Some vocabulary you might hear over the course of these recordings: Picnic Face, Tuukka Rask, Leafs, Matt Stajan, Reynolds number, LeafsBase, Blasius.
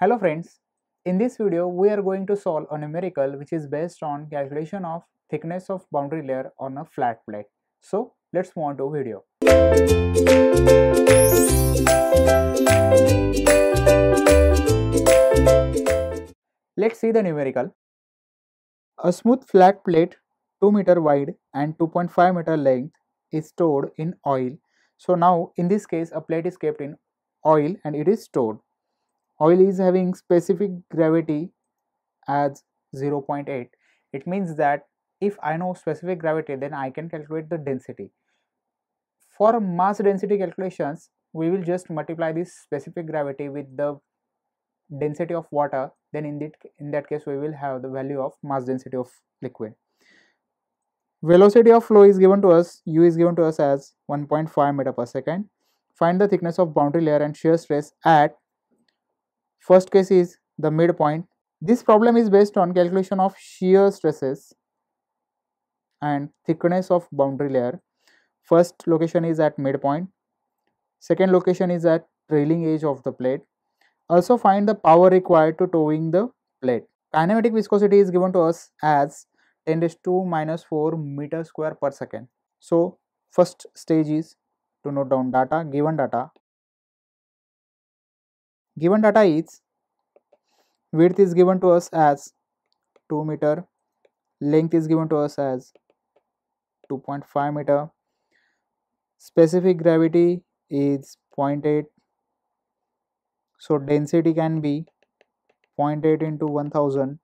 Hello friends, in this video we are going to solve a numerical which is based on calculation of thickness of boundary layer on a flat plate. So let's move on to video. Let's see the numerical. A smooth flat plate 2 meter wide and 2.5 meter length is stored in oil. So now in this case a plate is kept in oil and it is stored. Oil is having specific gravity as 0.8. It means that if I know specific gravity, then I can calculate the density. For mass density calculations, we will just multiply this specific gravity with the density of water. Then in that case, we will have the value of mass density of liquid. Velocity of flow is given to us. U is given to us as 1.5 meter per second. Find the thickness of boundary layer and shear stress at first case is the midpoint. This problem is based on calculation of shear stresses and thickness of boundary layer. First location is at midpoint. Second location is at trailing edge of the plate. Also find the power required to towing the plate. Kinematic viscosity is given to us as 10⁻⁴ meter square per second. So first stage is to note down data, given data is width is given to us as 2 meter, length is given to us as 2.5 meter, specific gravity is 0.8, so density can be 0.8 into 1000,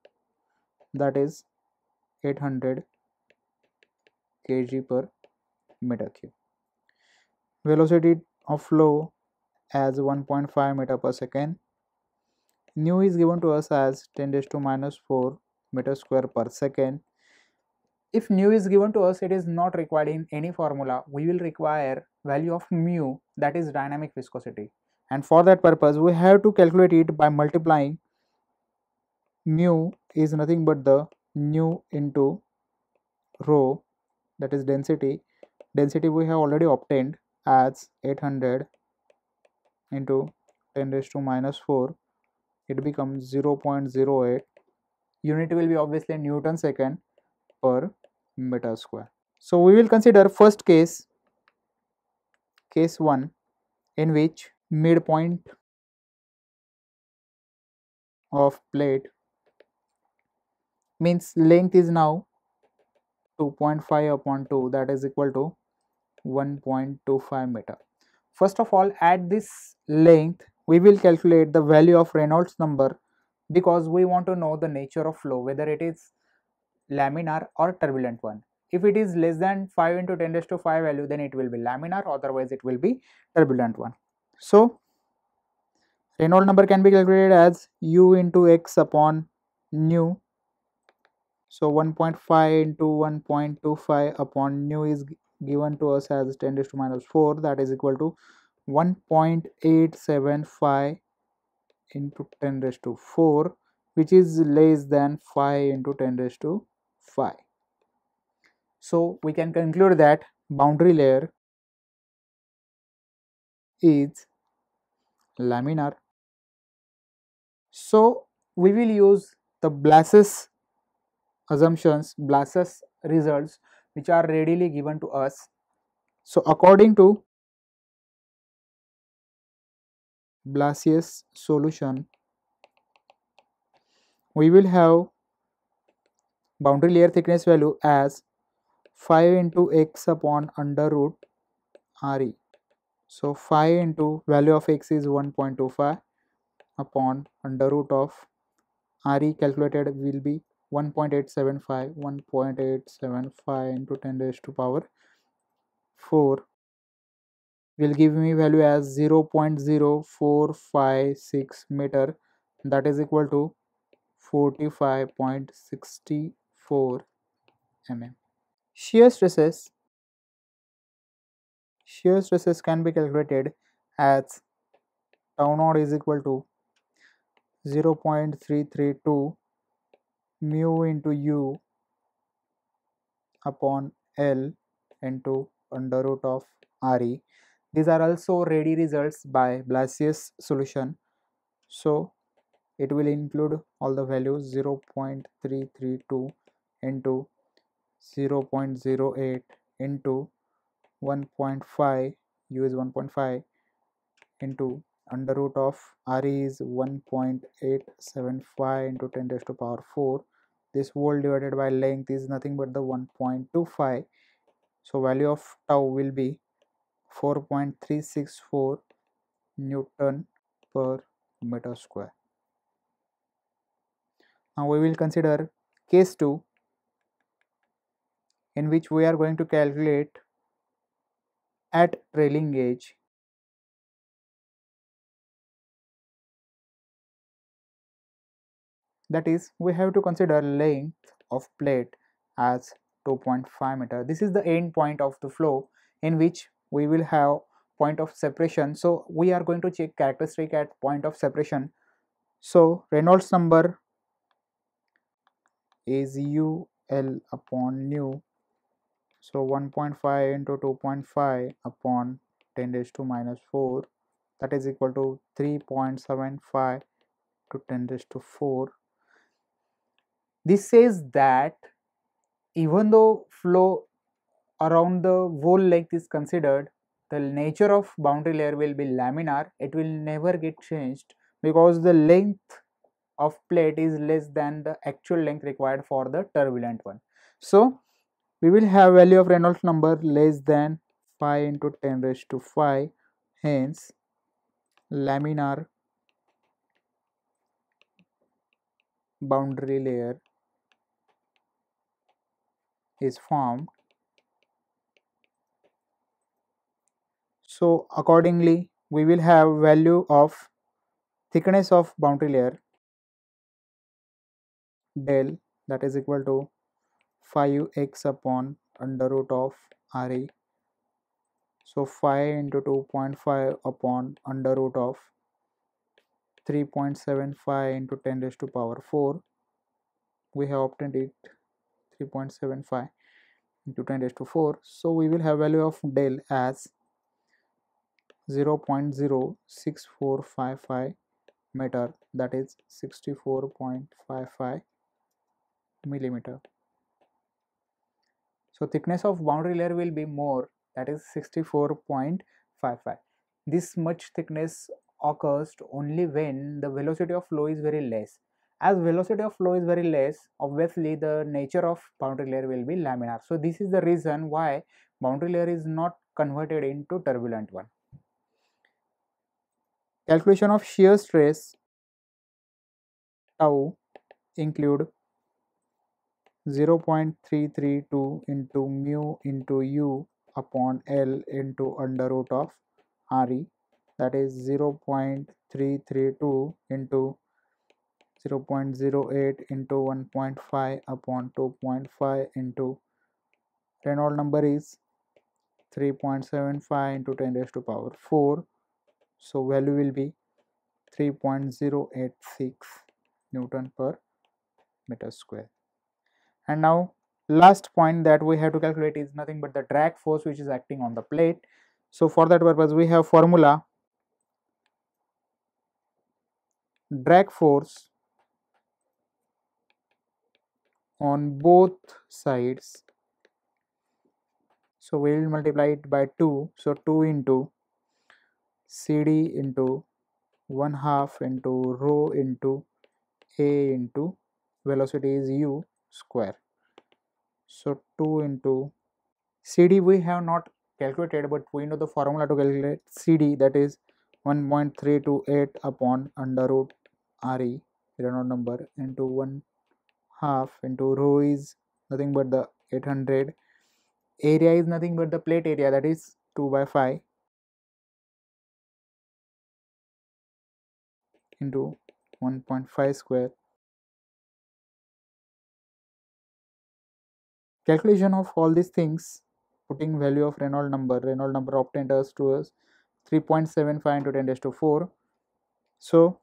that is 800 kg per meter cube. Velocity of flow as 1.5 meter per second. Nu is given to us as 10⁻⁴ meter square per second. If nu is given to us, it is not required in any formula. We will require value of mu, that is dynamic viscosity, and for that purpose we have to calculate it by multiplying mu is nothing but the nu into rho, that is density. Density we have already obtained as 800 into 10⁻⁴, it becomes 0.08. Unit will be obviously Newton second per meter square. So we will consider first case, case 1, in which midpoint of plate means length is now 2.5 upon 2, that is equal to 1.25 meter. First of all, at this length, we will calculate the value of Reynolds number because we want to know the nature of flow, whether it is laminar or turbulent one. If it is less than 5 into 10⁵ value, then it will be laminar, otherwise it will be turbulent one. So, Reynolds number can be calculated as u into x upon nu. So, 1.5 into 1.25 upon nu is given to us as 10⁻⁴, that is equal to 1.875 into 10⁴, which is less than 5 into 10⁵. So we can conclude that boundary layer is laminar. So we will use the Blasius assumptions, Blasius results, which are readily given to us. So according to Blasius solution, we will have boundary layer thickness value as 5 into x upon under root RE. So 5 into value of x is 1.25 upon under root of RE calculated will be 1.875 into 10⁴ will give me value as 0.0456 meter, that is equal to 45.64 mm. Shear stresses can be calculated as tau naught is equal to 0.332 mu into u upon L into under root of RE. These are also ready results by Blasius solution. So It will include all the values 0.332 into 0.08 into 1.5, u is 1.5 into under root of RE is 1.875 into 10 raised to power 4. This whole divided by length is nothing but the 1.25. So value of tau will be 4.364 Newton per meter square. Now we will consider case 2, in which we are going to calculate at trailing edge . That is, we have to consider length of plate as 2.5 meter. This is the end point of the flow in which we will have point of separation. So we are going to check characteristic at point of separation. So Reynolds number is UL upon nu. So 1.5 into 2.5 upon 10 raised to minus 4, that is equal to 3.75 to 10 raised to 4. This says that even though flow around the whole length is considered, the nature of boundary layer will be laminar. It will never get changed because the length of plate is less than the actual length required for the turbulent one. So we will have value of Reynolds number less than 5 into 10 raised to 5, hence laminar boundary layer is formed. So accordingly we will have value of thickness of boundary layer del, that is equal to 5x upon under root of RE. So 5 into 2.5 upon under root of 3.75 into 10 raised to power 4. We have obtained it 3.75 into 10 raised to 4. So we will have value of del as 0.06455 meter, that is 64.55 millimeter. So thickness of boundary layer will be more, that is 64.55. This much thickness occurs only when the velocity of flow is very less. As velocity of flow is very less, obviously the nature of boundary layer will be laminar. So this is the reason why boundary layer is not converted into turbulent one. Calculation of shear stress tau include 0.332 into mu into u upon L into under root of RE, that is 0.332 into 0.08 into 1.5 upon 2.5 into Reynolds number is 3.75 into 10 raised to power 4. So value will be 3.086 Newton per meter square. And now last point that we have to calculate is nothing but the drag force which is acting on the plate. So for that purpose we have formula drag force on both sides. So we will multiply it by 2. So 2 into CD into 1/2 into rho into A into velocity is u square. So 2 into CD we have not calculated, but we know the formula to calculate CD, that is 1.328 upon under root RE Reynolds number into 1/2 into rho is nothing but the 800, area is nothing but the plate area, that is 2/5 into 1.5 square. Calculation of all these things, putting value of Reynolds number obtained us to us 3.75 into 10 raised to 4. So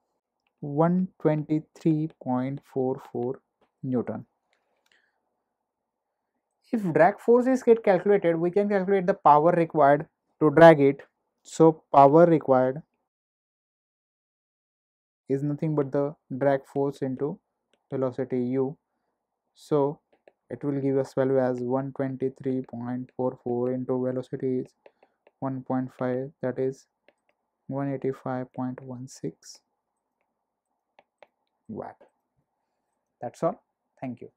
123.44 Newton. If drag forces get calculated, we can calculate the power required to drag it. So power required is nothing but the drag force into velocity u. So it will give us value as 123.44 into velocity is 1.5, that is 185.16 watt. That's all. Thank you.